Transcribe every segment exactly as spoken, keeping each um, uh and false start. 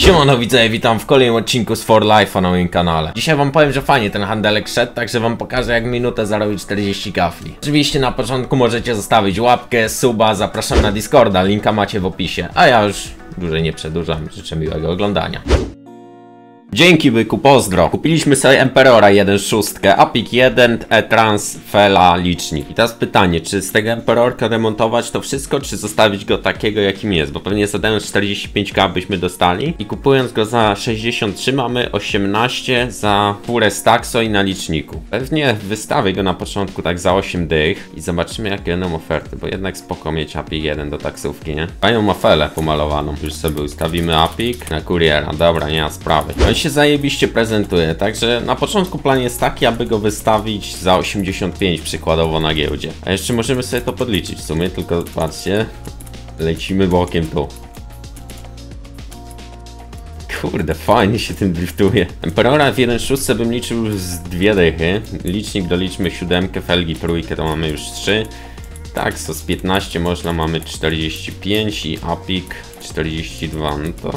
Siemano widzowie, witam w kolejnym odcinku z for life'a na moim kanale. Dzisiaj wam powiem, że fajnie ten handelek szedł, także wam pokażę, jak minutę zarobił czterdzieści kafli. Oczywiście na początku możecie zostawić łapkę, suba, zapraszam na Discorda, linka macie w opisie. A ja już dłużej nie przedłużam, życzę miłego oglądania. Dzięki byku, pozdro. Kupiliśmy sobie Emperora jeden szóstka, Apik jeden, E-Trans, Fela, licznik. I teraz pytanie, czy z tego Emperorka remontować to wszystko, czy zostawić go takiego, jakim jest? Bo pewnie zadając czterdzieści pięć ka byśmy dostali. I kupując go za sześćdziesiąt trzy mamy osiemnaście za purę stakso i na liczniku. Pewnie wystawię go na początku tak za osiem dych i zobaczymy, jakie będą oferty, bo jednak spoko mieć Apik jeden do taksówki, nie? Fajną ma Felę pomalowaną. Już sobie ustawimy Apik na kuriera. Dobra, nie ma sprawy. Się zajebiście prezentuje, także na początku plan jest taki, aby go wystawić za osiemdziesiąt pięć przykładowo na giełdzie. A jeszcze możemy sobie to podliczyć w sumie, tylko patrzcie, lecimy bokiem tu. Kurde, fajnie się tym driftuje. Emperora w jeden szóstka bym liczył z dwie dychy. Licznik doliczmy siódemkę, felgi trójkę to mamy już trzy. Tak, so z piętnaście można mamy czterdzieści pięć i Apik czterdzieści dwa, no to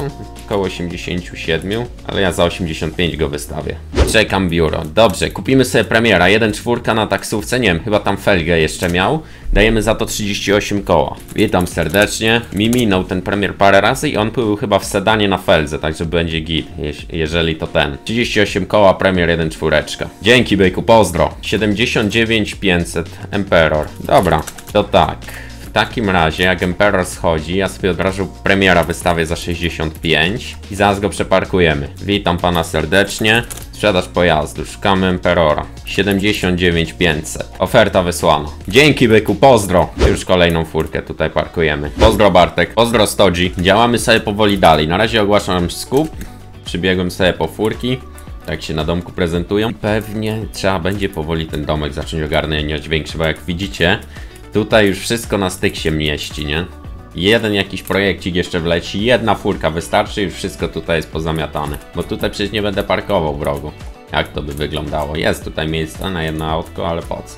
około osiemdziesiąt siedem, ale ja za osiemdziesiąt pięć go wystawię. Czekam biuro. Dobrze, kupimy sobie premiera, jeden czwórka na taksówce, nie wiem, chyba tam felgę jeszcze miał. Dajemy za to trzydzieści osiem koła. Witam serdecznie. Mi minął ten premier parę razy i on płył chyba w sedanie na feldze, także będzie git, jeżeli to ten. trzydzieści osiem koła, premier jeden czwórka. Dzięki byku, pozdro. siedemdziesiąt dziewięć pięćset, Emperor. Dobra, to tak. W takim razie, jak Emperor schodzi, ja sobie od razu premiera wystawię za sześćdziesiąt pięć i zaraz go przeparkujemy. Witam pana serdecznie. Sprzedaż pojazdu, szukamy Emperora. siedemdziesiąt dziewięć pięćset. Oferta wysłana. Dzięki byku, pozdro. Już kolejną furkę tutaj parkujemy. Pozdro Bartek, pozdro Stodzi. Działamy sobie powoli dalej. Na razie ogłaszam skup. Przybiegłem sobie po furki. Tak się na domku prezentują. Pewnie trzeba będzie powoli ten domek zacząć ogarniać większy, bo jak widzicie, tutaj już wszystko na styk się mieści, nie? Jeden jakiś projekcik jeszcze wleci, jedna furka wystarczy i już wszystko tutaj jest pozamiatane. Bo tutaj przecież nie będę parkował w rogu. Jak to by wyglądało? Jest tutaj miejsce na jedno autko, ale po co?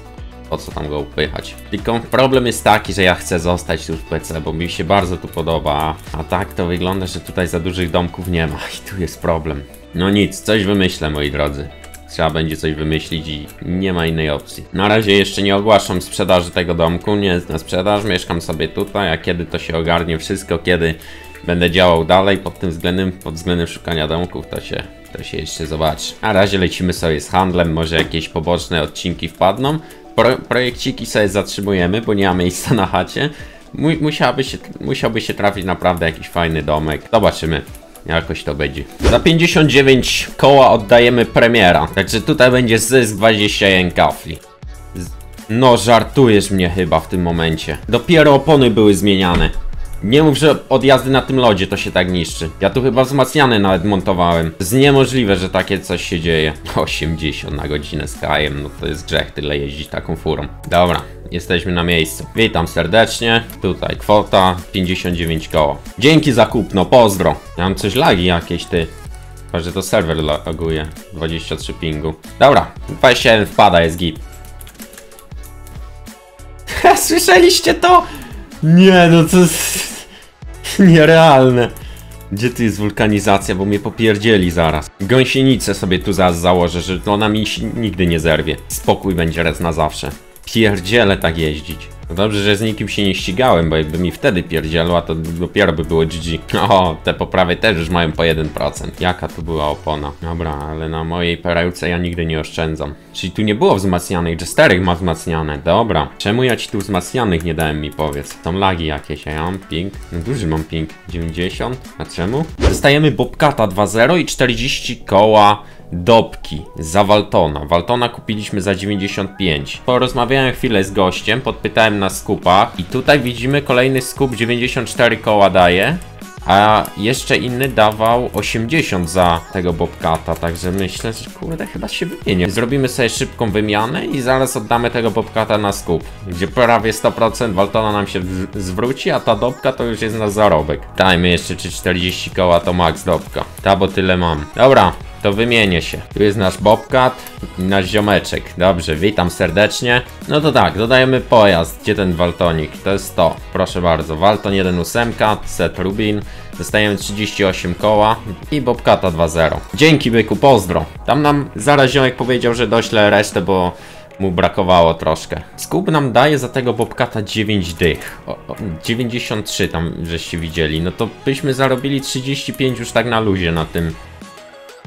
Po co tam go upychać? Tylko problem jest taki, że ja chcę zostać tu w P C, bo mi się bardzo tu podoba. A tak to wygląda, że tutaj za dużych domków nie ma i tu jest problem. No nic, coś wymyślę, moi drodzy. Trzeba będzie coś wymyślić i nie ma innej opcji. Na razie jeszcze nie ogłaszam sprzedaży tego domku, nie jest na sprzedaż, mieszkam sobie tutaj, a kiedy to się ogarnie wszystko, kiedy będę działał dalej pod tym względem, pod względem szukania domków, to się, to się jeszcze zobaczy. Na razie lecimy sobie z handlem, może jakieś poboczne odcinki wpadną. Pro, projekciki sobie zatrzymujemy, bo nie ma miejsca na chacie. Mu, musiałby się, musiałby się trafić naprawdę jakiś fajny domek. Zobaczymy. Jakoś to będzie. Za pięćdziesiąt dziewięć koła oddajemy premiera. Także tutaj będzie zysk dwadzieścia jeden kafli. Z... No żartujesz mnie chyba w tym momencie. Dopiero opony były zmieniane. Nie mów, że od jazdy na tym lodzie to się tak niszczy. Ja tu chyba wzmacniane nawet montowałem. To jest niemożliwe, że takie coś się dzieje. osiemdziesiąt na godzinę z kajem. No to jest grzech tyle jeździć taką furą. Dobra, jesteśmy na miejscu. Witam serdecznie. Tutaj kwota pięćdziesiąt dziewięć koła. Dzięki za kupno, pozdro. Ja mam coś lagi jakieś, ty. Chyba, że to serwer laguje. dwadzieścia trzy pingu. Dobra, dwadzieścia jeden wpada, jest git. Słyszeliście to? Nie, no to jest nierealne. Gdzie tu jest wulkanizacja, bo mnie popierdzieli zaraz. Gąsienicę sobie tu zaraz założę, że ona mi nigdy nie zerwie. Spokój będzie raz na zawsze. Pierdzielę tak jeździć. No dobrze, że z nikim się nie ścigałem, bo jakby mi wtedy pierdzielła, to dopiero by było G G. O, te poprawy też już mają po jeden procent. Jaka tu była opona. Dobra, ale na mojej perełce ja nigdy nie oszczędzam. Czyli tu nie było wzmacnianych, Jesterek ma wzmacniane, dobra. Czemu ja ci tu wzmacnianych nie dałem mi powiedz? Tam lagi jakieś, a ja mam ping. No duży mam ping, dziewięćdziesiąt. A czemu? Dostajemy Bobcata dwa zero i czterdzieści koła Dobki za Waltona. Waltona kupiliśmy za dziewięćdziesiąt pięć. Porozmawiałem chwilę z gościem, podpytałem na skupach i tutaj widzimy kolejny skup dziewięćdziesiąt cztery koła daje, a jeszcze inny dawał osiemdziesiąt za tego Bobcata, także myślę, że kurde chyba się wymienię. Zrobimy sobie szybką wymianę i zaraz oddamy tego Bobcata na skup, gdzie prawie sto procent Waltona nam się zwróci, a ta Dobka to już jest na zarobek. Dajmy jeszcze czy czterdzieści koła to max Dobka, ta bo tyle mam. Dobra. to wymienię się. Tu jest nasz Bobcat i nasz ziomeczek. Dobrze, witam serdecznie. No to tak, dodajemy pojazd. Gdzie ten Waltonik? To jest to. Proszę bardzo, Walton jeden osiem, Set Rubin. Dostajemy trzydzieści osiem koła i Bobcata dwa zero. Dzięki byku, pozdro. Tam nam zaraz ziomek powiedział, że doślę resztę, bo mu brakowało troszkę. Skup nam daje za tego Bobcata dziewięć dych. O, o, dziewięćdziesiąt trzy tam żeście widzieli. No to byśmy zarobili trzydzieści pięć już tak na luzie na tym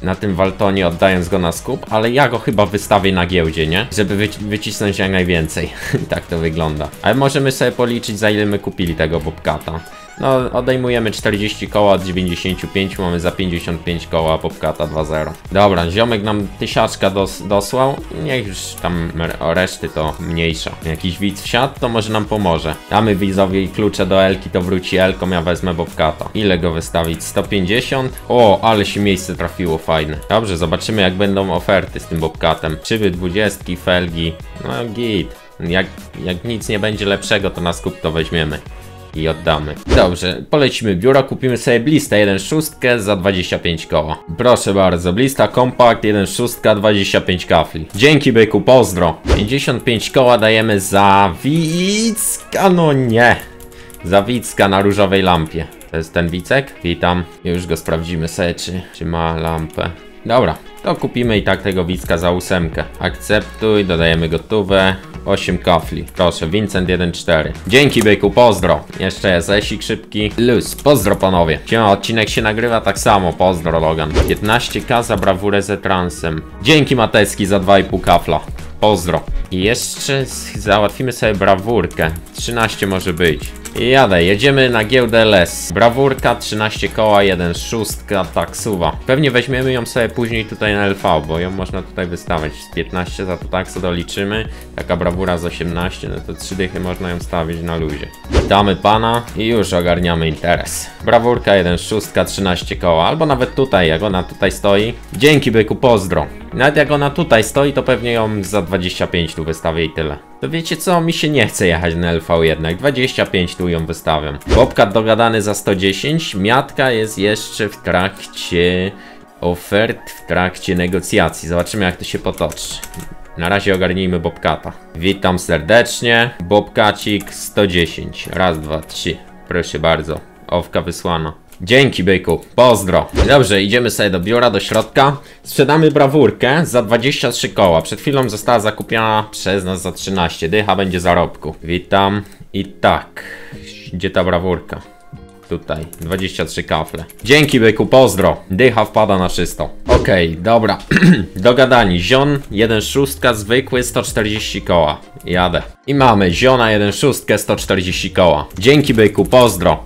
na tym Waltonie, oddając go na skup, ale ja go chyba wystawię na giełdzie, nie? Żeby wyci wycisnąć jak najwięcej. Tak to wygląda. Ale możemy sobie policzyć, za ile my kupili tego Bobcata. No, odejmujemy czterdzieści koła od dziewięćdziesięciu pięciu, mamy za pięćdziesiąt pięć koła Bobcata dwa zero. Dobra, ziomek nam tysiaczka dos dosłał, niech już tam o reszty to mniejsza. Jakiś widz wsiadł, to może nam pomoże. Damy widzowi klucze do Elki, to wróci Elką, ja wezmę Bobcata. Ile go wystawić? sto pięćdziesiąt? O, ale się miejsce trafiło, fajne. Dobrze, zobaczymy jak będą oferty z tym Bobcatem. Szyby dwudziestki, felgi, no git. Jak, jak nic nie będzie lepszego, to na skup to weźmiemy i oddamy. Dobrze, polecimy biuro, kupimy sobie Blista jeden sześć za dwadzieścia pięć koła. Proszę bardzo, Blista Compact jeden sześć, dwadzieścia pięć kafli. Dzięki byku, pozdro. pięćdziesiąt pięć koła dajemy za Wicka, no nie. Za Wicka na różowej lampie. To jest ten Wicek? Witam. Już go sprawdzimy sobie, czy, czy ma lampę. Dobra, to kupimy i tak tego Wicka za ósemkę. Akceptuj, dodajemy gotówę. osiem kafli. Proszę, Vincent jeden cztery. Dzięki byku, pozdro. Jeszcze jest esik szybki. Luz, pozdro panowie. Siema, odcinek się nagrywa tak samo. Pozdro Logan. piętnaście tysięcy za brawurę ze transem. Dzięki Matecki za dwa i pół kafla. Pozdro. I jeszcze załatwimy sobie brawurkę. trzynaście może być. I jadę, jedziemy na giełdę L S. Brawurka, trzynaście koła, jeden sześć, taksuwa. Pewnie weźmiemy ją sobie później tutaj na L V, bo ją można tutaj wystawiać. Z piętnaście za to taksu doliczymy. Taka brawura z osiemnaście, no to trzy dychy można ją stawić na luzie. Damy pana i już ogarniamy interes. Brawurka jeden sześć, trzynaście koła, albo nawet tutaj, jak ona tutaj stoi. Dzięki byku, pozdro. Nawet jak ona tutaj stoi, to pewnie ją za dwadzieścia pięć tu wystawię i tyle. To wiecie co, mi się nie chce jechać na L V jednak, dwadzieścia pięć tu ją wystawiam. Bobcat dogadany za sto dziesięć, miatka jest jeszcze w trakcie ofert, w trakcie negocjacji. Zobaczymy jak to się potoczy. Na razie ogarnijmy Bobcata. Witam serdecznie, Bobcacik sto dziesięć, raz, dwa, trzy, proszę bardzo, owka wysłana. Dzięki byku, pozdro. Dobrze, idziemy sobie do biura, do środka. Sprzedamy brawurkę za dwadzieścia trzy koła. Przed chwilą została zakupiona przez nas za trzynaście. Dycha będzie zarobku. Witam. I tak, gdzie ta brawurka? Tutaj, dwadzieścia trzy kafle. Dzięki byku, pozdro. Dycha wpada na czysto. Okej, okay, dobra. Dogadani, zion jeden sześć, zwykły sto czterdzieści koła. Jadę. I mamy ziona jeden sześć, sto czterdzieści koła. Dzięki byku, pozdro.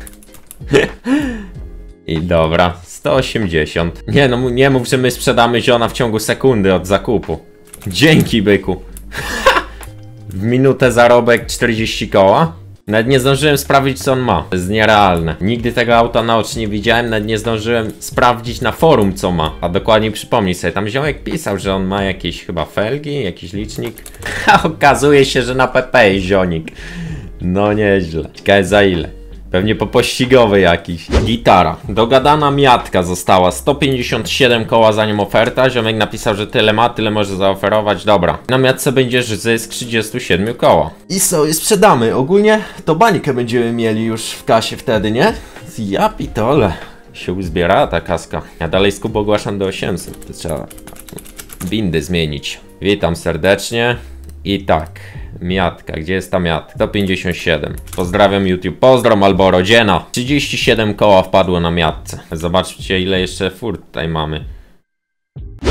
I dobra, sto osiemdziesiąt. Nie no, nie mów, że my sprzedamy ziona w ciągu sekundy od zakupu. Dzięki byku. W minutę zarobek czterdzieści koła. Nawet nie zdążyłem sprawdzić co on ma. To jest nierealne. Nigdy tego auta na oczy nie widziałem, nawet nie zdążyłem sprawdzić na forum co ma. A dokładnie przypomnij sobie, tam ziomek pisał, że on ma jakieś chyba felgi, jakiś licznik. A okazuje się, że na P P jest zionik. No nieźle. Ciekawe za ile. Pewnie po pościgowy jakiś. Gitara. Dogadana miatka została. sto pięćdziesiąt siedem koła za nią oferta. Ziomek napisał, że tyle ma, tyle może zaoferować. Dobra. Na miatce będziesz zysk trzydzieści siedem koła. I sobie sprzedamy. Ogólnie to bańkę będziemy mieli już w kasie wtedy, nie? Ja pitole. Się uzbiera ta kaska. Ja dalej skup ogłaszam do osiemset. To trzeba windy zmienić. Witam serdecznie. I tak. Miatka, gdzie jest ta miatka? sto pięćdziesiąt siedem. Pozdrawiam YouTube, pozdro Malboro, dziena. trzydzieści siedem koła wpadło na miatce. Zobaczcie ile jeszcze fur tutaj mamy.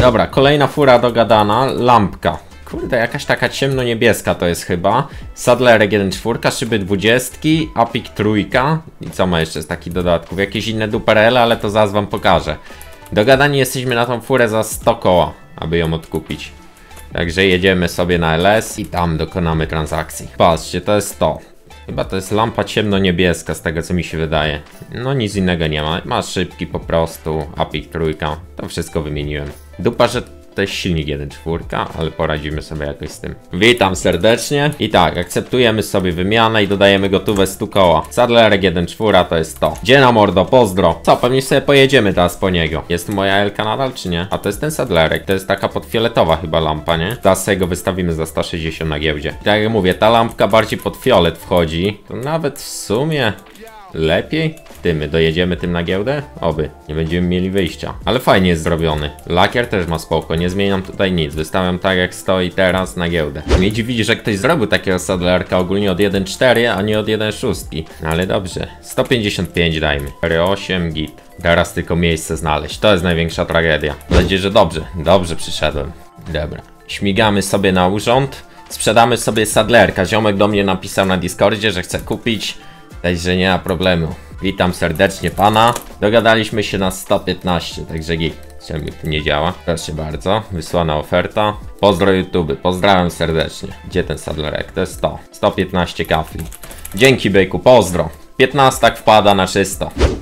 Dobra, kolejna fura dogadana, lampka. Kurde, jakaś taka ciemno-niebieska to jest chyba. Sadlerek jeden cztery, szyby dwudziestki, Apik trójka. I co ma jeszcze z takich dodatków? Jakieś inne duperele, ale to zaraz wam pokażę. Dogadani jesteśmy na tą furę za sto koła, aby ją odkupić. Także jedziemy sobie na L S i tam dokonamy transakcji. Patrzcie, to jest to. Chyba to jest lampa ciemno-niebieska z tego co mi się wydaje. No nic innego nie ma. Ma szybki po prostu, Apik trójka. To wszystko wymieniłem. Dupa, że To jest silnik jeden czwórka, ale poradzimy sobie jakoś z tym. Witam serdecznie. I tak, akceptujemy sobie wymianę i dodajemy gotówę stu koła. Sadlerek jeden czwórka to jest to. Gdzie na mordo, pozdro. Co, pewnie sobie pojedziemy teraz po niego. Jest moja Elka nadal, czy nie? A to jest ten sadlerek. To jest taka podfioletowa chyba lampa, nie? Teraz sobie go wystawimy za sto sześćdziesiąt na giełdzie. I tak jak mówię, ta lampka bardziej pod fiolet wchodzi. To nawet w sumie... lepiej? Ty, my dojedziemy tym na giełdę? Oby. Nie będziemy mieli wyjścia. Ale fajnie jest zrobiony. Lakier też ma spoko. Nie zmieniam tutaj nic. Wystawiam tak jak stoi teraz na giełdę. Mnie dziwi, że ktoś zrobił takiego sadlerka ogólnie od jeden cztery, a nie od jeden sześć. Ale dobrze. sto pięćdziesiąt pięć dajmy. cztery osiem git. Teraz tylko miejsce znaleźć. To jest największa tragedia. Mam nadzieję, że dobrze. Dobrze przyszedłem. Dobra. Śmigamy sobie na urząd. Sprzedamy sobie sadlerka. Ziomek do mnie napisał na Discordzie, że chce kupić. Także nie ma problemu. Witam serdecznie pana. Dogadaliśmy się na sto piętnaście, także git. Czemu tu nie działa? Proszę bardzo. Wysłana oferta. Pozdro YouTube. Pozdrawiam serdecznie. Gdzie ten sadlerek? To jest sto. sto piętnaście kafli. Dzięki byku. Pozdro. piętnaście wpada na czysto.